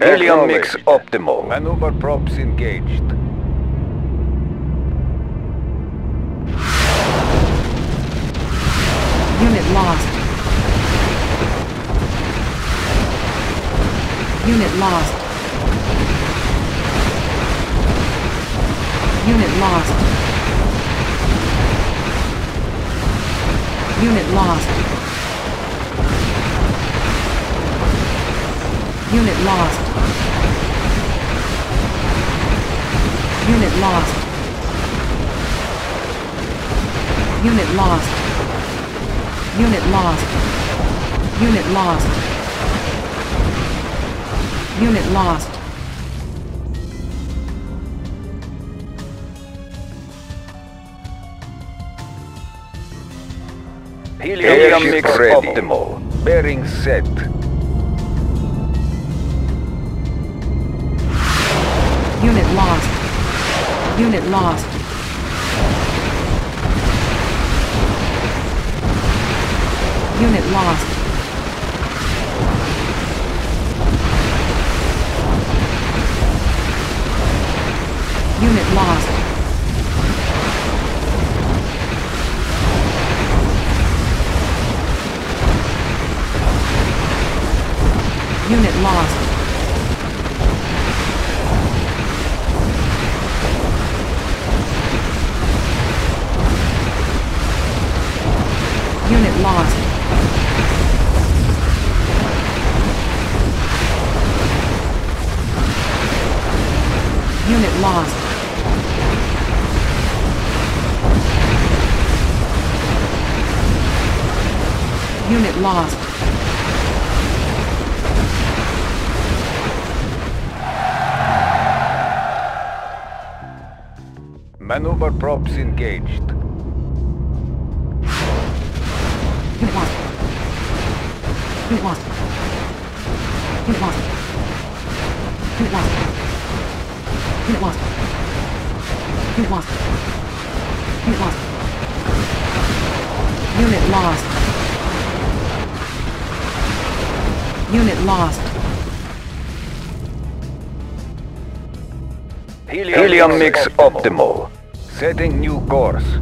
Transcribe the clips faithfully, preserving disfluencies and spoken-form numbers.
Helium mix optimal. Maneuver props engaged. Unit lost. Unit lost. Unit lost. Unit lost. Unit lost. Unit lost. Unit lost. Unit lost. Unit lost. Unit lost. Helium mix optimal. Bearing set. Unit lost. Unit lost. Unit lost. Unit lost. Unit lost. Unit lost. Unit lost. Unit lost. Maneuver props engaged. Unit lost. Unit lost. Unit lost. Unit lost. Unit lost. Unit lost. Unit lost. Unit lost. Unit lost. Helium mix optimal. Setting new course.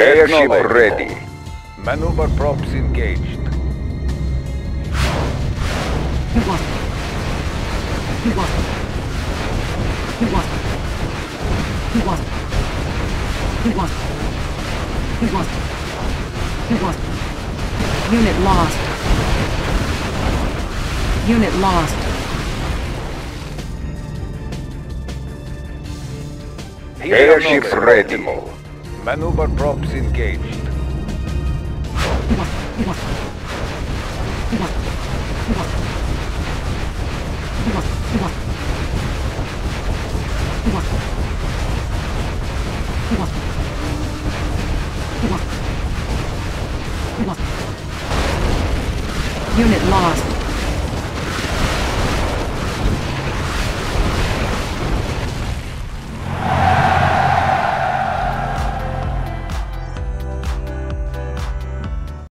Airship ready. Maneuver props engaged. Unit lost. Unit lost. Unit lost. Unit lost. Unit lost. Unit lost. Unit lost. Unit lost. Unit lost. Airship ready. Maneuver props engaged. Unit lost.